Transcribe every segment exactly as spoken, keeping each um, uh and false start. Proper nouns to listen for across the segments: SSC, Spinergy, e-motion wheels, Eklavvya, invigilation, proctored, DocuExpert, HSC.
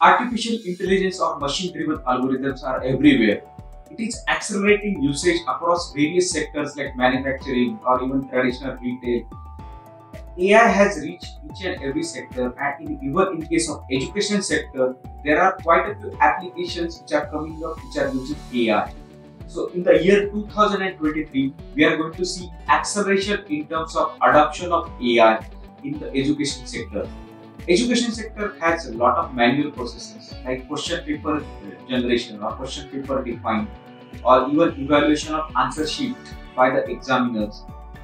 Artificial intelligence or machine-driven algorithms are everywhere. It is accelerating usage across various sectors like manufacturing or even traditional retail. A I has reached each and every sector, and in, even in case of education sector, there are quite a few applications which are coming up which are using A I. So in the year two thousand twenty-three, we are going to see acceleration in terms of adoption of A I in the education sector. Education sector has a lot of manual processes like question paper generation or question paper defined, or even evaluation of answer sheet by the examiners,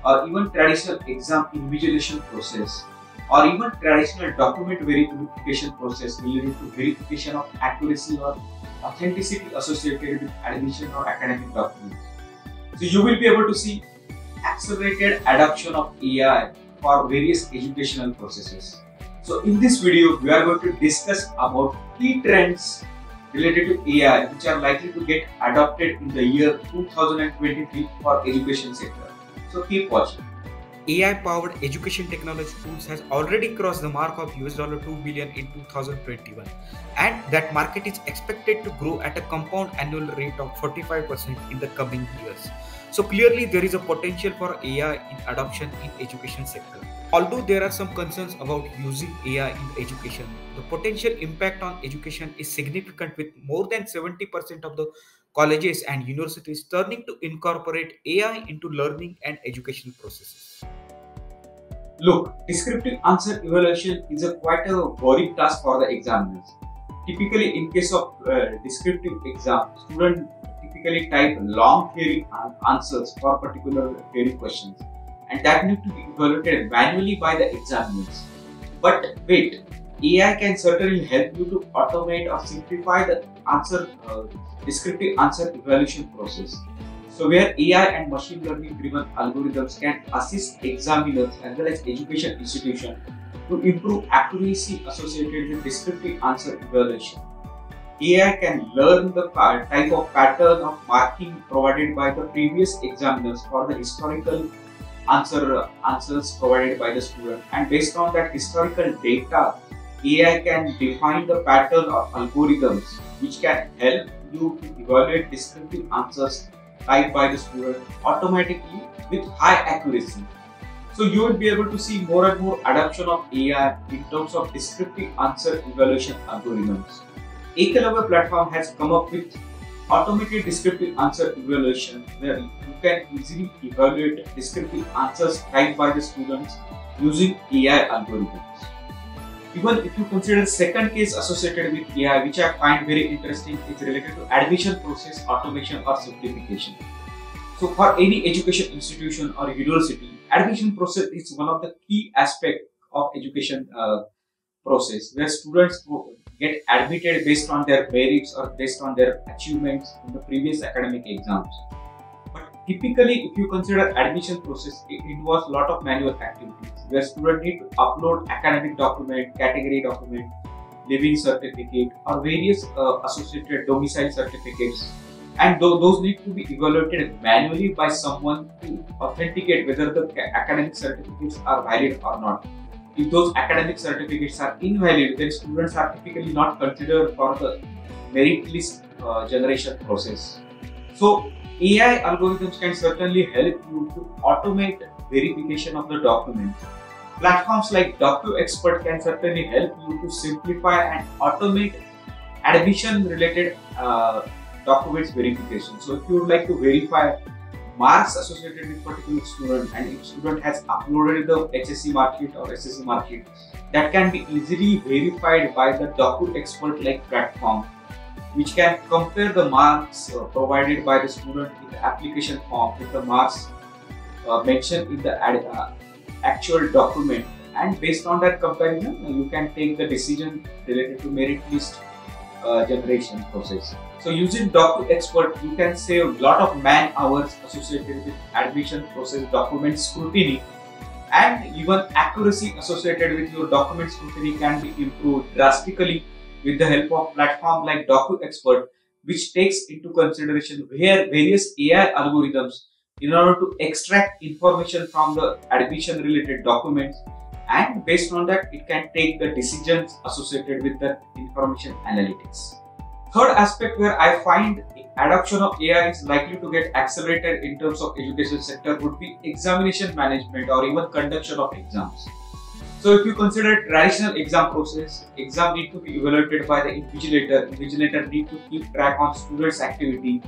or even traditional exam invigilation process, or even traditional document verification process related to verification of accuracy or authenticity associated with admission or academic documents. So you will be able to see accelerated adoption of A I for various educational processes. So in this video, we are going to discuss about key trends related to A I which are likely to get adopted in the year two thousand twenty-three for education sector. So keep watching. A I-powered education technology tools has already crossed the mark of U S dollar two billion in two thousand twenty-one, and that market is expected to grow at a compound annual rate of forty-five percent in the coming years. So clearly there is a potential for A I in adoption in education sector. Although there are some concerns about using A I in education, the potential impact on education is significant, with more than seventy percent of the colleges and universities turning to incorporate A I into learning and education processes. Look, descriptive answer evaluation is a quite a boring task for the examiners. Typically, in case of uh, descriptive exam, students typically type long theory answers for particular theory questions, and that need to be evaluated manually by the examiners. But wait, A I can certainly help you to automate or simplify the answer uh, descriptive answer evaluation process. So where A I and machine learning driven algorithms can assist examiners as well as education institutions to improve accuracy associated with descriptive answer evaluation. A I can learn the type of pattern of marking provided by the previous examiners for the historical answer uh, answers provided by the student, and based on that historical data, A I can define the pattern of algorithms which can help you to evaluate descriptive answers typed by the student automatically with high accuracy. So you will be able to see more and more adoption of A I in terms of descriptive answer evaluation algorithms. Eklavvya platform has come up with automated descriptive answer evaluation, where you can easily evaluate descriptive answers typed by the students using A I algorithms. Even if you consider the second case associated with A I, which I find very interesting, is related to admission process automation or simplification. So for any education institution or university, admission process is one of the key aspects of education uh, process, where students get admitted based on their merits or based on their achievements in the previous academic exams. But typically, if you consider admission process, it involves a lot of manual activities, where students need to upload academic document, category document, living certificate, or various uh, associated domicile certificates, and th those need to be evaluated manually by someone to authenticate whether the academic certificates are valid or not. If those academic certificates are invalid, then students are typically not considered for the merit list uh, generation process. So A I algorithms can certainly help you to automate verification of the documents. Platforms like DocuExpert can certainly help you to simplify and automate admission related uh, documents verification. So if you would like to verify marks associated with particular student, and if student has uploaded the H S C mark sheet or S S C mark sheet, that can be easily verified by the DocuExpert like platform, which can compare the marks uh, provided by the student in the application form with the marks uh, mentioned in the ad, uh, actual document, and based on that comparison, uh, you can take the decision related to merit list uh, generation process. So using DocuExpert, you can save a lot of man hours associated with admission process document scrutiny, and even accuracy associated with your document scrutiny can be improved drastically with the help of platform like DocuExpert, which takes into consideration where various A I algorithms in order to extract information from the admission related documents and based on that it can take the decisions associated with the information analytics. Third aspect where I find adoption of A I is likely to get accelerated in terms of education sector would be examination management or even conduction of exams. So if you consider traditional exam process, exam need to be evaluated by the invigilator, invigilator need to keep track on students' activity,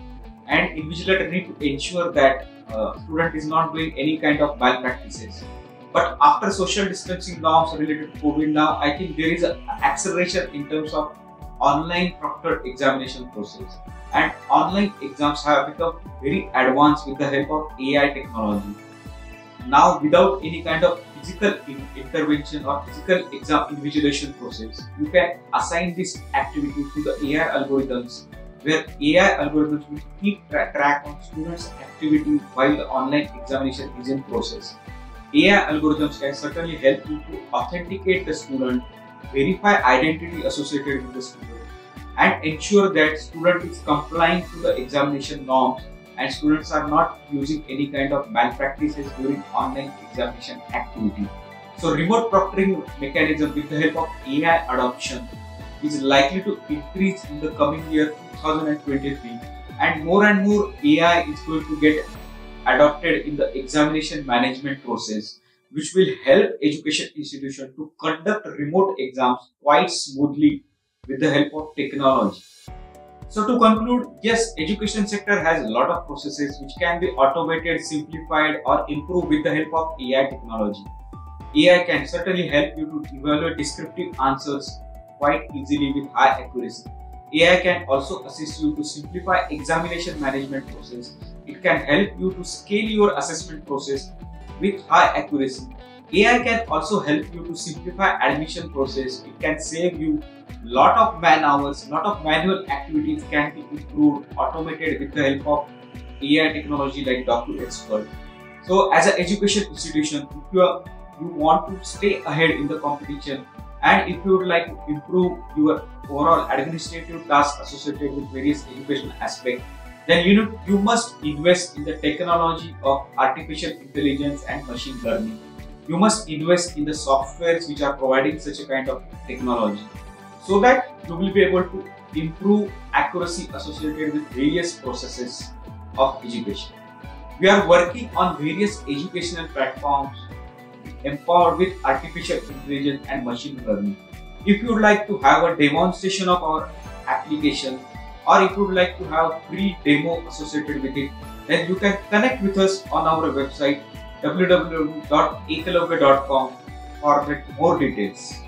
and invigilator need to ensure that uh, student is not doing any kind of malpractices. But after social distancing norms related to COVID now, I think there is an acceleration in terms of online proctored examination process, and online exams have become very advanced with the help of A I technology. Now without any kind of physical in intervention or physical exam invigilation process, you can assign this activity to the A I algorithms, where A I algorithms will keep tra track on students' activity while the online examination is in process. A I algorithms can certainly help you to authenticate the student, verify identity associated with the student, and ensure that student is complying to the examination norms and students are not using any kind of malpractices during online examination activity. So remote proctoring mechanism with the help of A I adoption is likely to increase in the coming year two thousand twenty-three, and more and more A I is going to get adopted in the examination management process, which will help education institutions to conduct remote exams quite smoothly with the help of technology. So to conclude, yes, education sector has a lot of processes which can be automated, simplified or improved with the help of A I technology. A I can certainly help you to evaluate descriptive answers quite easily with high accuracy. A I can also assist you to simplify examination management process. It can help you to scale your assessment process with high accuracy. A I can also help you to simplify admission process. It can save you lot of man hours, lot of manual activities can be improved, automated with the help of A I technology like DocuExpert. So as an education institution, if you, are, you want to stay ahead in the competition, and if you would like to improve your overall administrative tasks associated with various education aspects, then you know, you must invest in the technology of artificial intelligence and machine learning. You must invest in the softwares which are providing such a kind of technology, so that you will be able to improve accuracy associated with various processes of education. We are working on various educational platforms empowered with artificial intelligence and machine learning. If you would like to have a demonstration of our application, or if you would like to have a free demo associated with it, then you can connect with us on our website w w w dot eklavvya dot com for more details.